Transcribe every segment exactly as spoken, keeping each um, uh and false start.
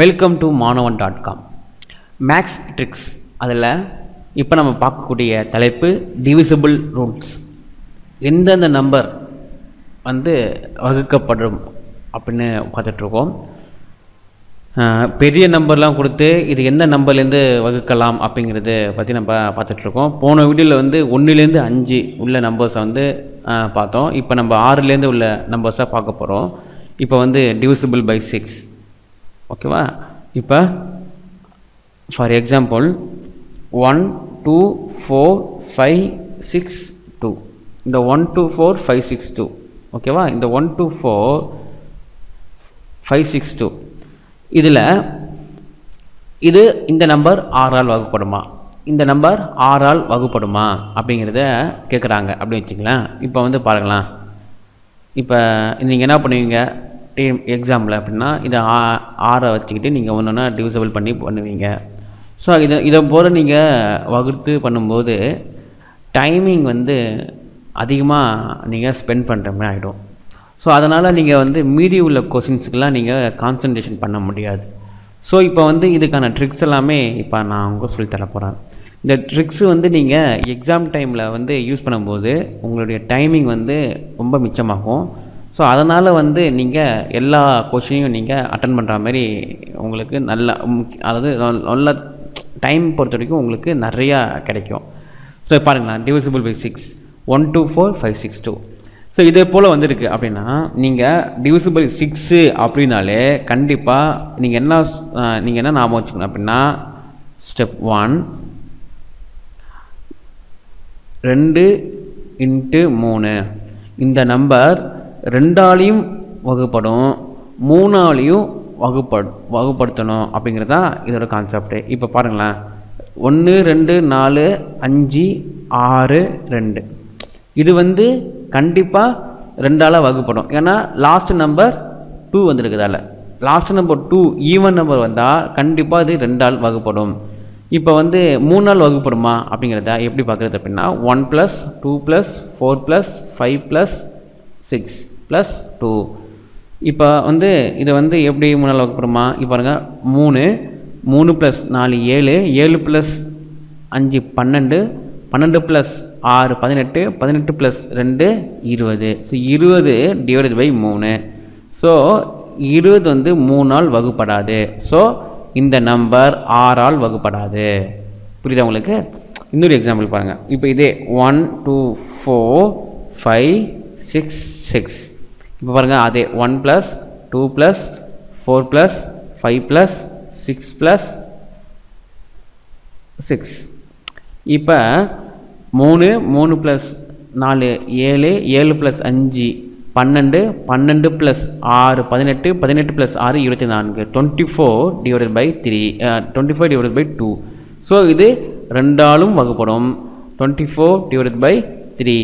Welcome to mano one dot com maths tricks. அதில் இப்போ நம்ம பார்க்கக்கூடிய தலைப்பு டிவிசிபிள் ரூல்ஸ். எந்தெந்த நம்பர் வந்து வகுக்கப்படும் அப்படின்னு பார்த்துட்ருக்கோம். பெரிய நம்பர்லாம் கொடுத்து இது எந்த நம்பர்லேருந்து வகுக்கலாம் அப்படிங்கிறது பற்றி நம்ம பார்த்துட்ருக்கோம். போன வீடியோவில் வந்து ஒன்றுலேருந்து அஞ்சு உள்ள நம்பர்ஸை வந்து பார்த்தோம். இப்போ நம்ம ஆறுலேருந்து உள்ள நம்பர்ஸாக பார்க்க போகிறோம். இப்போ வந்து டிவிசிபிள் பை சிக்ஸ், ஓகேவா? இப்போ for example one two four five six two, இந்த one two four five six two, ஓகேவா? இந்த one two four five six two, இதில் இது இந்த நம்பர் ஆறால் வகுப்படுமா, இந்த நம்பர் ஆறால் வகுப்படுமா அப்படிங்கிறத கேட்குறாங்க அப்படின்னு வச்சுக்கலாம். இப்போ வந்து பாருங்களேன். இப்போ நீங்கள் என்ன பண்ணுவீங்க டீம் எக்ஸாம்பிள் அப்படின்னா, இதை ஆ ஆறை வச்சுக்கிட்டு நீங்கள் ஒன்று ஒன்றா டிவிசபிள் பண்ணி பண்ணுவீங்க. ஸோ இதை இதை போல் நீங்கள் வகுத்து பண்ணும்போது டைமிங் வந்து அதிகமாக நீங்கள் ஸ்பெண்ட் பண்ணுற மாதிரி ஆகிடும். ஸோ அதனால் நீங்கள் வந்து மீதி உள்ள கொஷின்ஸுக்கெலாம் நீங்கள் கான்சன்ட்ரேஷன் பண்ண முடியாது. ஸோ இப்போ வந்து இதுக்கான ட்ரிக்ஸ் எல்லாமே இப்போ நான் உங்களுக்கு சொல்லி தர போகிறேன். இந்த ட்ரிக்ஸு வந்து நீங்கள் எக்ஸாம் டைமில் வந்து யூஸ் பண்ணும்போது உங்களுடைய டைமிங் வந்து ரொம்ப மிச்சமாகும். ஸோ அதனால் வந்து நீங்கள் எல்லா கொஷினையும் நீங்கள் அட்டன் பண்ணுற மாதிரி உங்களுக்கு நல்லா, அதாவது நல்ல டைம் பொறுத்த வரைக்கும் உங்களுக்கு நிறையா கிடைக்கும். ஸோ பாருங்களேன், divisible by six one two four five six two. So இதே போல் வந்துருக்கு அப்படின்னா நீங்கள் டிவிசிபிள் சிக்ஸு அப்படின்னாலே கண்டிப்பாக நீங்கள் என்ன நீங்கள் என்ன ஞாபகம் வச்சுக்கணும் அப்படின்னா, ஸ்டெப் ஒன் ரெண்டு இன்ட்டு மூணு, இந்த நம்பர் ரெண்டாலையும் வகுப்படும் மூணாலையும் வகுப்படு வகுப்படுத்தணும் அப்படிங்கிறது தான் இதோட கான்செப்டு. இப்போ பாருங்களேன், ஒன்று ரெண்டு நாலு அஞ்சு ஆறு ரெண்டு, இது வந்து கண்டிப்பாக ரெண்டால் வகுப்படும். ஏன்னா லாஸ்ட் நம்பர் டூ வந்துருக்குதால, last number two even number வந்தால் கண்டிப்பாக இது ரெண்டால் வகுப்படும். இப்போ வந்து மூணால் வகுப்படுமா அப்படிங்கிறத எப்படி பார்க்குறது அப்படின்னா, one plus two plus four plus five plus six plus two. இப்போ வந்து இதை வந்து எப்படி மூணால் வகுப்புறோமா, இப்போ பாருங்கள், மூணு மூணு ப்ளஸ் நாலு ஏழு, ஏழு ப்ளஸ் அஞ்சு பன்னெண்டு, பன்னெண்டு ப்ளஸ் ஆறு பதினெட்டு, பதினெட்டு ப்ளஸ் ரெண்டு இருபது. ஸோ இருபது டிவைடட் பை மூணு. ஸோ இருபது வந்து மூணால் வகுப்படாது. ஸோ இந்த நம்பர் ஆறால் வகுப்படாது. புரியுதா உங்களுக்கு? இன்னொரு எக்ஸாம்பிள் பாருங்கள். இப்போ இதே one two four five six six, இப்போ பாருங்கள் அதே one plus two plus four plus five plus six plus six. இப்போ மூணு மூணு ப்ளஸ் நாலு ஏழு, ஏழு ப்ளஸ் அஞ்சு பன்னெண்டு, பன்னெண்டு ப்ளஸ் ஆறு பதினெட்டு, பதினெட்டு ப்ளஸ் ஆறு இருபத்தி நான்கு, twenty four divided by three twenty four divided by two. So இது ரெண்டாலும் வகுப்படும். Twenty four divided by three,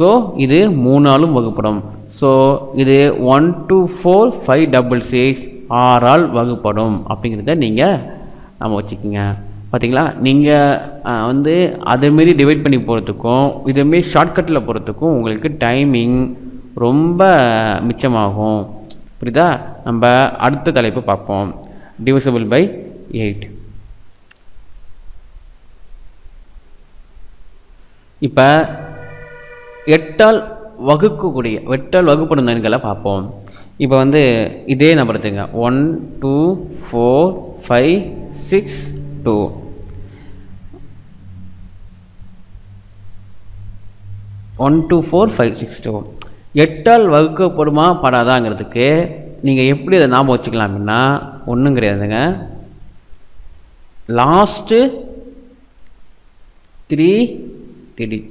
so இது மூணாலும் வகுப்படும். ஸோ இது one two four five double six ஆறால் வகுப்படும் அப்படிங்கிறத நீங்கள் நம்ம வச்சுக்கோங்க. பார்த்தீங்களா? நீங்கள் வந்து அதேமாரி டிவைட் பண்ணி போகிறதுக்கும் இதேமாரி ஷார்ட்கட்டில் போகிறதுக்கும் உங்களுக்கு டைமிங் ரொம்ப மிச்சமாகும். புரியுதா? நம்ம அடுத்த தலைப்பு பார்ப்போம், டிவிசிபிள் பை எயிட். இப்போ எட்டால் வகுக்கக்கூடிய எட்டால் வகுப்படும் எண்களை பார்ப்போம். இப்போ வந்து இதே நம்பர் எடுத்துங்க, one two four five six two. One two four five six two எட்டால் வகுக்கப்படுமா படாதாங்கிறதுக்கு நீங்கள் எப்படி அதை ஞாபகம் வச்சுக்கலாம் அப்படின்னா, ஒன்றும் கிடையாதுங்க, லாஸ்ட்டு த்ரீ டிஜிட்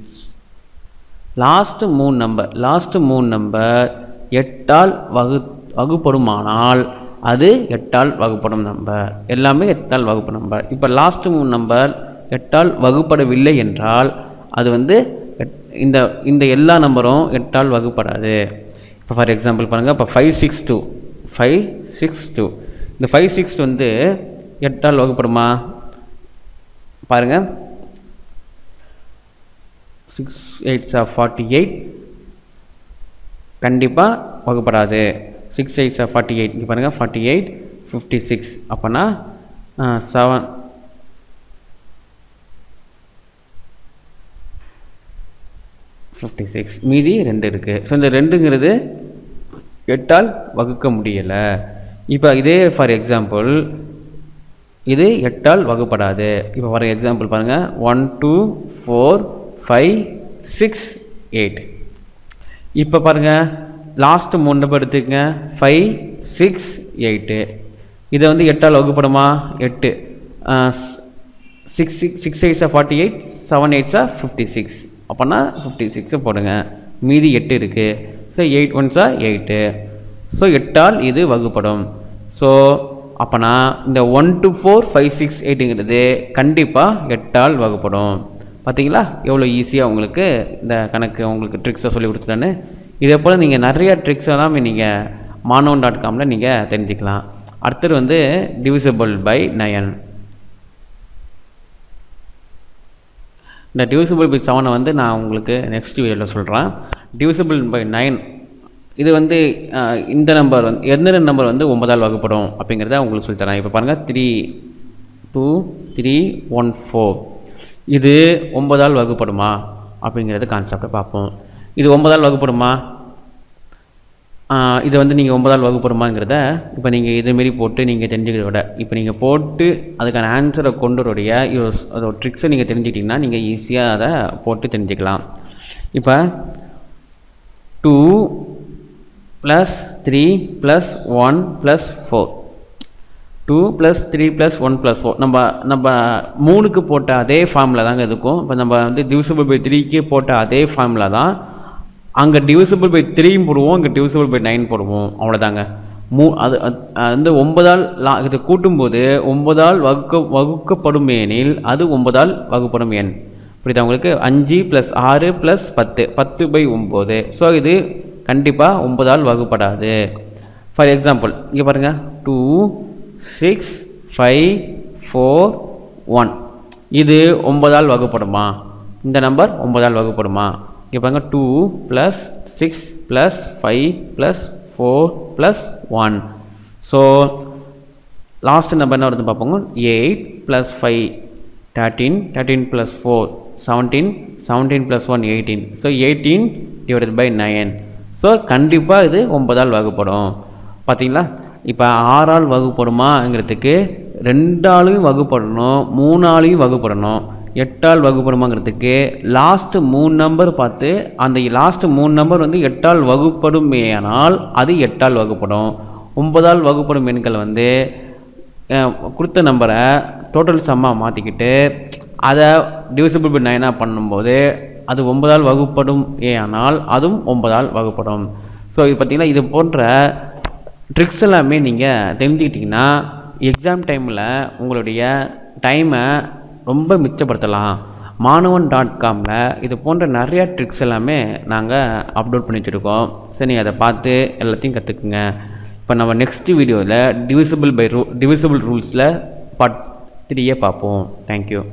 லாஸ்ட்டு மூணு நம்பர் லாஸ்ட்டு மூணு நம்பர் எட்டால் வகு வகுப்படுமானால் அது எட்டால் வகுப்படும் நம்பர். எல்லாமே எட்டால் வகுப்படும் நம்பர். இப்போ லாஸ்ட்டு மூணு நம்பர் எட்டால் வகுப்படவில்லை என்றால் அது வந்து இந்த இந்த எல்லா நம்பரும் எட்டால் வகுப்படாது. இப்போ ஃபார் எக்ஸாம்பிள் பாருங்கள், இப்போ five six two five six two இந்த ஃபைவ் சிக்ஸ் வந்து எட்டால் வகுப்படுமா பாருங்கள், six eights of forty eight கண்டிப்பாக வகுப்படாது. Six eights of forty eight இங்கே பாருங்கள், forty eight fifty-six. Apana uh, seven. fifty-six. Midi rendered. So the rendering is get all Wakakamudilla. For example, this get all Wakapada. For example, one, two, four, five, six, eight. Ipa paranga last Munda five, six, eight. Either on the get all Wakapadama, eight six six six eights are forty eight, seven eights are fifty six. Apana fifty-six podanga, midi eight, so eight ones are eight. So eight all either Vagupadam. So Apana the one to four, five, six, eight in the day, Kandipa, eight all Vagupadam. Pathila, Yolo easy Ungleke, the Kanaka Ungle tricks are solutane. Either pulling another tricks are meaning a mano dot com, then Dikla. Arthur on the divisible by nine. The divisible by seven வந்து நான் உங்களுக்கு next வீடியோல சொல்றேன். Divisible by nine இது வந்து இந்த number வந்து என்ன நம்பர் வந்து nine ஆல் வகுக்கப்படும் அப்படிங்கறதை உங்களுக்கு சொல்லி தரேன். இப்போ பாருங்க three two three one four இது nine ஆல் வகுக்கப்படுமா அப்படிங்கறது கான்செப்ட் பாப்போம். இது nine ஆல் வகுக்கப்படுமா இது வந்து நீங்க nine ஆல் வகுக்கப்படுமாங்கறதை இப்போ நீங்க இதே மாதிரி போட்டு நீங்க தெரிஞ்சுக்கிறத விட இப்போ நீங்க போட்டு அதுக்கான ஆன்சரை கொண்டு வரறியா ஒரு ட்ரிக்ஸ் நீங்க தெரிஞ்சிட்டீங்கன்னா நீங்க ஈஸியா அத போட்டு தெரிஞ்சிக்கலாம். இப்போ two plus three plus one plus four two plus three plus one plus four நம்ம நம்ம three க்கு போட்ட அதே ஃபார்முலா தான் இருக்கும். இப்போ நம்ம வந்து divisible by three க்கு போட்ட அதே ஃபார்முலா தான் அங்க divisible by three போடுவோம் அங்க divisible by nine போடுவோம் அவ்வளவுதாங்க. அது அந்த nine ஆல் இது கூட்டும்போது nine ஆல் வகுக்கப்படும் எனில் அது nine ஆல் வகுக்கப்படும் எண். புரியுதா உங்களுக்கு five plus six plus ten ten by nine. So இது கண்டிப்பா nine ஆல் வகுப்படாது. ஃபார் எக்ஸாம்பிள் இங்க பாருங்க two six five four one இது nine ஆல் வகுப்படுமா இந்த நம்பர் nine ஆல் வகுப்படுமா? two plus six plus five plus four plus one. So last number eight plus five thirteen thirteen plus four seventeen seventeen plus one eighteen. So eighteen divided by nine. So kandipa idu nine al vagupadum pathingala. Ipa six al vagupaduma engiradhukku two alum vagupadanum three alum vagupadanum eight ஆல் வகுப்படுமாங்கிறதுக்கு last three number பார்த்து அந்த last three number வந்து eight ஆல் வகுப்படுமேயானால் அது eight ஆல் வகுப்படும். nine ஆல் வகுப்படும் எண்கள் வந்து கொடுத்த நம்பரை டோட்டல் சம்மா மாத்திக்கிட்டு அத divisible by nine ஆ பண்ணும்போது அது nine ஆல் வகுப்படும் ஏயானால் அதுவும் nine ஆல் வகுப்படும். சோ இது பாத்தீங்கன்னா இது போன்ற ட்ரிக்ஸ் எல்லாமே நீங்க தெரிஞ்சிட்டீங்கன்னா எக்ஸாம் டைம்ல உங்களுடைய டைமை ரொம்ப மிச்சப்படுத்தலாம். mano one dot com ல இது போன்ற நிறைய ட்ரிக்ஸ் எல்லாமே நாங்க அப்லோட் பண்ணிட்டு இருக்கோம். சரி நீங்க அத பார்த்து எல்லாத்தையும் கத்துக்குங்க. இப்போ நம்ம நெக்ஸ்ட் வீடியோல divisible by divisible rules ல part three ஏ பாப்போம். Thank you.